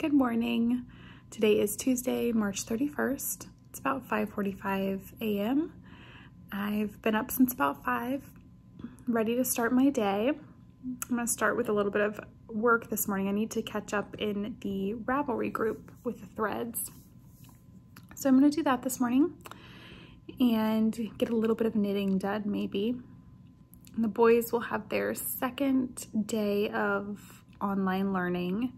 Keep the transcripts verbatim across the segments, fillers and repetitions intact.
Good morning. Today is Tuesday, March thirty-first. It's about five forty-five a m I've been up since about five, ready to start my day. I'm gonna start with a little bit of work this morning. I need to catch up in the Ravelry group with the threads. So I'm gonna do that this morning and get a little bit of knitting done maybe. And the boys will have their second day of online learning.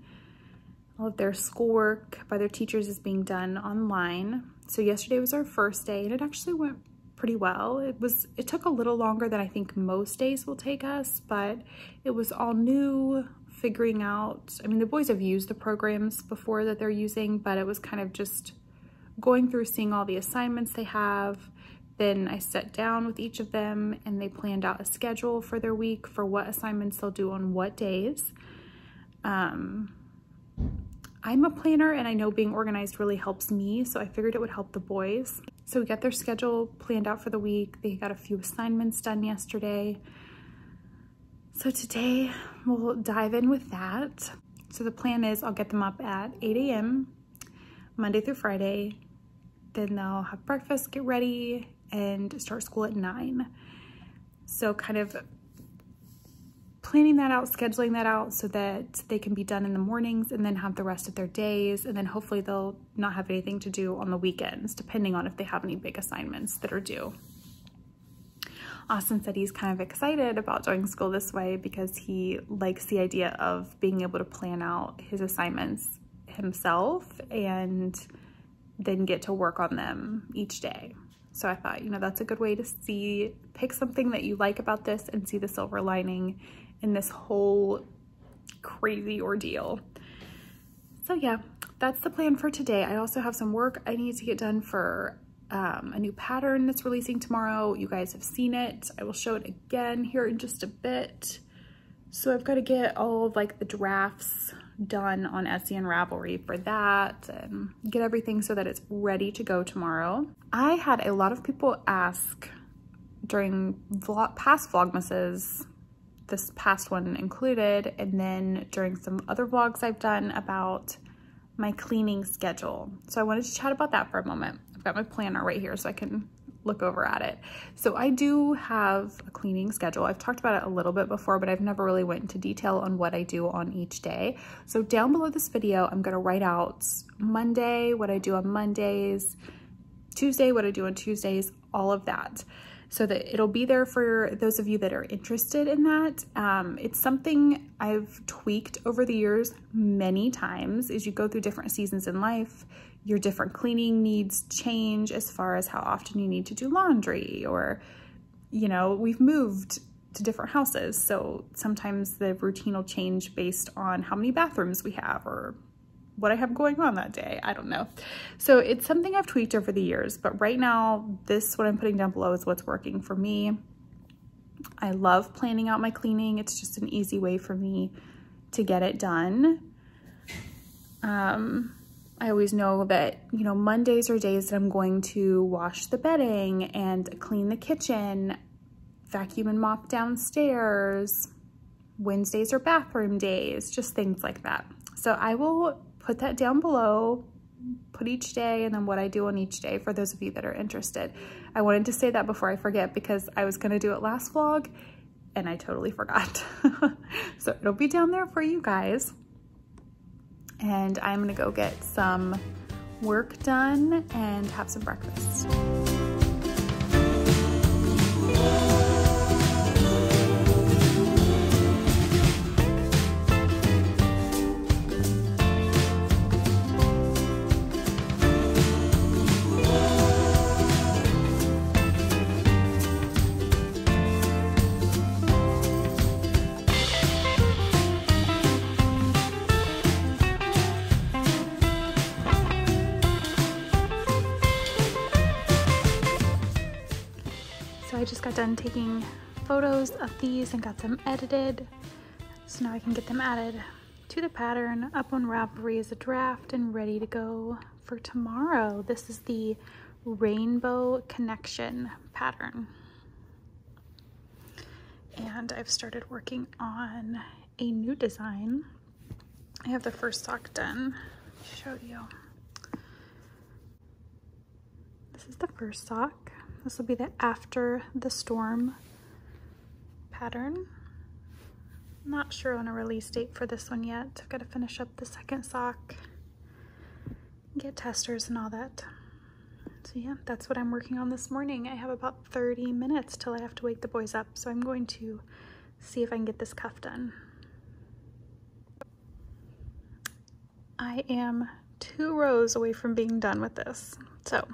All of their schoolwork by their teachers is being done online. So yesterday was our first day and it actually went pretty well. It was, it took a little longer than I think most days will take us, but it was all new, figuring out, I mean, the boys have used the programs before that they're using, but it was kind of just going through, seeing all the assignments they have. Then I sat down with each of them and they planned out a schedule for their week for what assignments they'll do on what days. Um, I'm a planner and I know being organized really helps me, so I figured it would help the boys. So we got their schedule planned out for the week. They got a few assignments done yesterday. So today we'll dive in with that. So the plan is I'll get them up at eight a m Monday through Friday. Then they'll have breakfast, get ready, and start school at nine. So kind of planning that out, scheduling that out so that they can be done in the mornings and then have the rest of their days. And then hopefully they'll not have anything to do on the weekends, depending on if they have any big assignments that are due. Austin said he's kind of excited about joining school this way because he likes the idea of being able to plan out his assignments himself and then get to work on them each day. So I thought, you know, that's a good way to see, pick something that you like about this and see the silver lining in this whole crazy ordeal. So yeah, that's the plan for today. I also have some work I need to get done for um, a new pattern that's releasing tomorrow. You guys have seen it. I will show it again here in just a bit. So I've got to get all of like the drafts done on Etsy and Ravelry for that and get everything so that it's ready to go tomorrow. I had a lot of people ask during vlog, past Vlogmases, this past one included, and then during some other vlogs I've done about my cleaning schedule. So I wanted to chat about that for a moment. I've got my planner right here so I can look over at it. So I do have a cleaning schedule. I've talked about it a little bit before, but I've never really went into detail on what I do on each day. So down below this video, I'm gonna write out Monday, what I do on Mondays, Tuesday, what I do on Tuesdays, all of that. So that it'll be there for those of you that are interested in that. Um, it's something I've tweaked over the years many times. As you go through different seasons in life, your different cleaning needs change as far as how often you need to do laundry, or, you know, we've moved to different houses. So sometimes the routine will change based on how many bathrooms we have or what I have going on that day. I don't know. So it's something I've tweaked over the years, but right now, this, what I'm putting down below is what's working for me. I love planning out my cleaning. It's just an easy way for me to get it done. Um, I always know that, you know, Mondays are days that I'm going to wash the bedding and clean the kitchen, vacuum and mop downstairs. Wednesdays are bathroom days, just things like that. So I will put that down below, put each day and then what I do on each day for those of you that are interested. I wanted to say that before I forget because I was gonna do it last vlog and I totally forgot. So it'll be down there for you guys. And I'm gonna go get some work done and have some breakfast. I just got done taking photos of these and got them edited. So now I can get them added to the pattern up on Ravelry as a draft and ready to go for tomorrow. This is the Rainbow Connection pattern. And I've started working on a new design. I have the first sock done. Let me show you. This is the first sock. This will be the After the Storm pattern. Not sure on a release date for this one yet. I've got to finish up the second sock, get testers and all that. So yeah, that's what I'm working on this morning. I have about thirty minutes till I have to wake the boys up, so I'm going to see if I can get this cuff done. I am two rows away from being done with this, so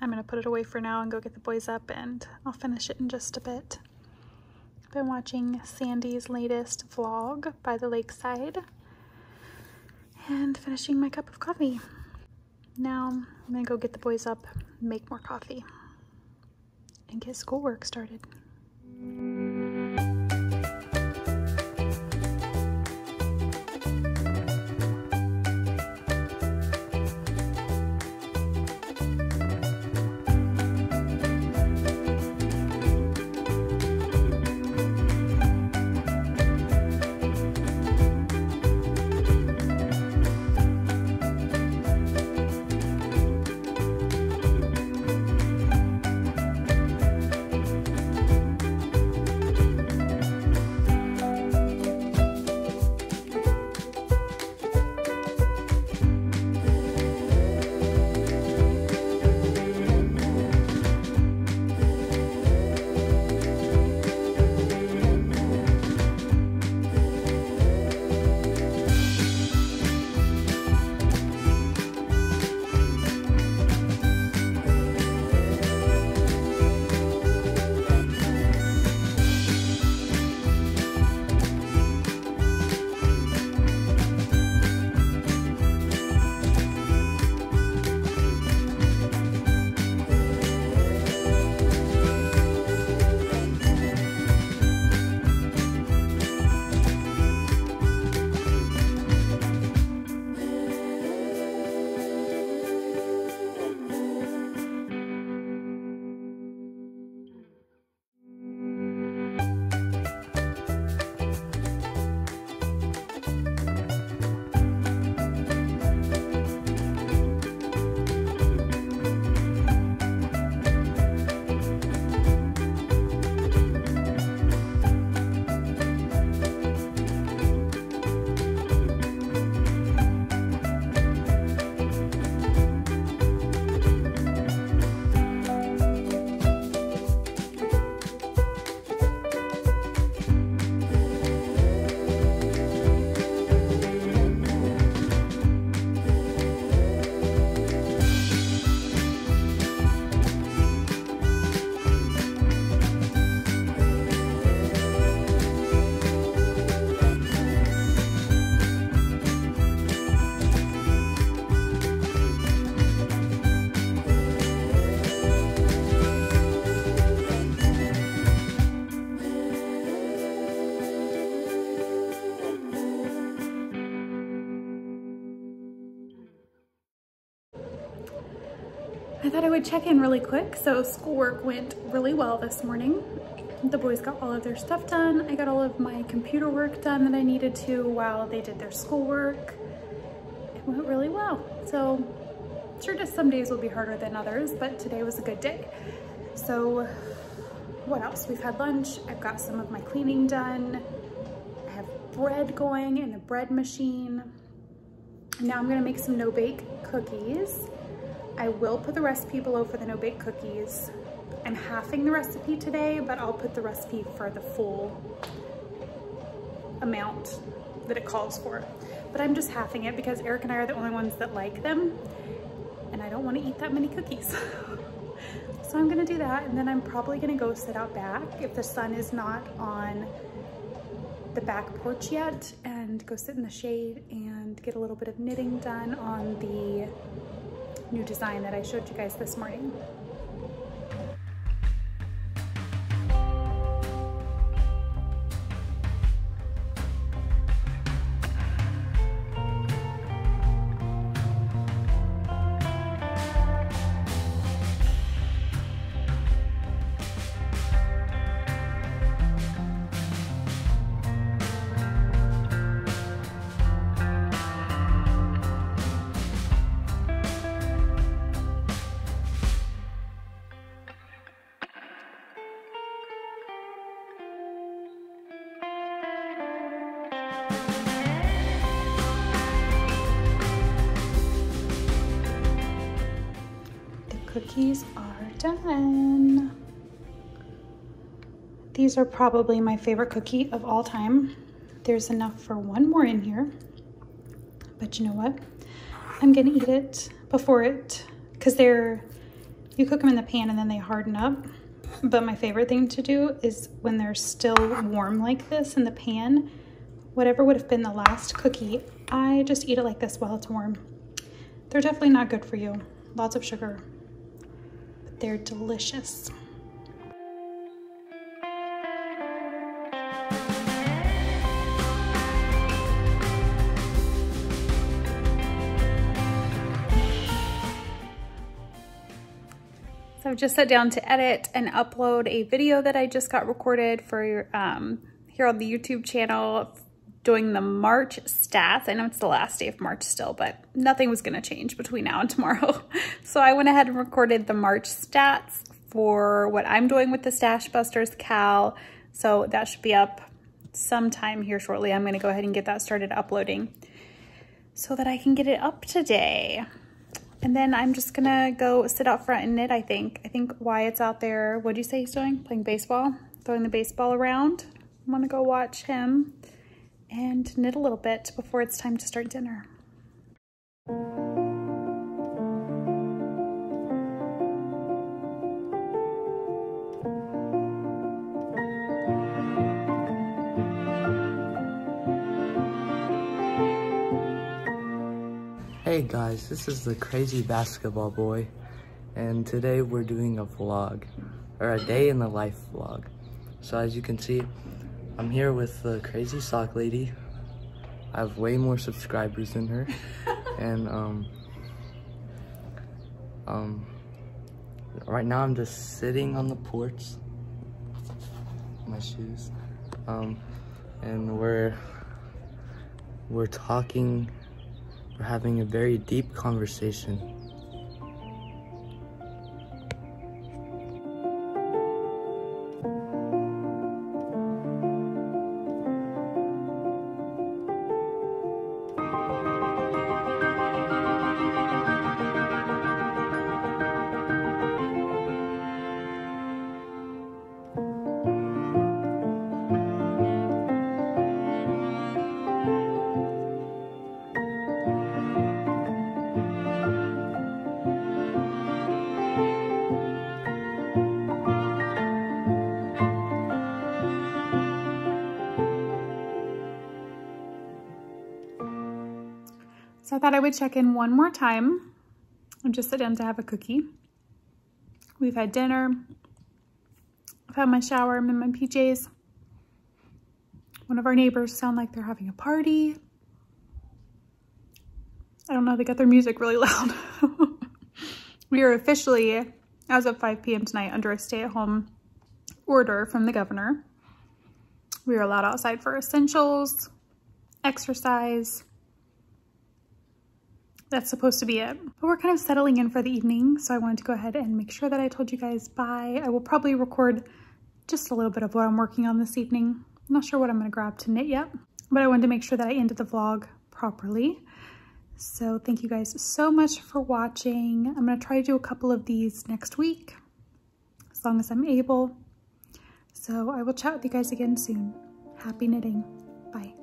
I'm going to put it away for now and go get the boys up, and I'll finish it in just a bit. I've been watching Sandy's latest vlog by the lakeside and finishing my cup of coffee. Now I'm going to go get the boys up, make more coffee, and get schoolwork started. I thought I would check in really quick. So schoolwork went really well this morning. The boys got all of their stuff done. I got all of my computer work done that I needed to while they did their schoolwork. It went really well. So sure, just some days will be harder than others, but today was a good day. So what else? We've had lunch. I've got some of my cleaning done. I have bread going in the bread machine. Now I'm gonna make some no-bake cookies. I will put the recipe below for the no-bake cookies. I'm halving the recipe today, but I'll put the recipe for the full amount that it calls for. But I'm just halving it because Eric and I are the only ones that like them, and I don't want to eat that many cookies. So I'm gonna do that, and then I'm probably gonna go sit out back if the sun is not on the back porch yet, and go sit in the shade and get a little bit of knitting done on the new design that I showed you guys this morning. cookies are done. These are probably my favorite cookie of all time. There's enough for one more in here, but you know what? I'm gonna eat it before it, because they're, you cook them in the pan and then they harden up. But my favorite thing to do is when they're still warm like this in the pan, whatever would have been the last cookie, I just eat it like this while it's warm. They're definitely not good for you. Lots of sugar, but they're delicious. So I've just sat down to edit and upload a video that I just got recorded for um, here on the YouTube channel doing the March stats. I know it's the last day of March still, but nothing was gonna change between now and tomorrow. So I went ahead and recorded the March stats for what I'm doing with the Stash Busters Cal. So that should be up sometime here shortly. I'm gonna go ahead and get that started uploading so that I can get it up today. And then I'm just gonna go sit out front and knit, I think. I think Wyatt's out there, what do you say he's doing? Playing baseball, throwing the baseball around. I'm gonna go watch him and knit a little bit before it's time to start dinner. Hey guys, this is the Crazy Basketball Boy, and today we're doing a vlog, or a day in the life vlog. So as you can see, I'm here with the Crazy Sock Lady. I have way more subscribers than her, and um, um, right now I'm just sitting on the porch, my shoes, um, and we're we're talking. We're having a very deep conversation. So I thought I would check in one more time. I'm just sitting down to have a cookie. We've had dinner. I've had my shower. I'm in my P Js. One of our neighbors sound like they're having a party. I don't know, they got their music really loud. We are officially, as of five P M tonight, under a stay-at-home order from the governor. We are allowed outside for essentials, exercise. That's supposed to be it. But we're kind of settling in for the evening, so I wanted to go ahead and make sure that I told you guys bye. I will probably record just a little bit of what I'm working on this evening. I'm not sure what I'm gonna grab to knit yet, but I wanted to make sure that I ended the vlog properly. So thank you guys so much for watching. I'm gonna try to do a couple of these next week, as long as I'm able. So I will chat with you guys again soon. Happy knitting, bye.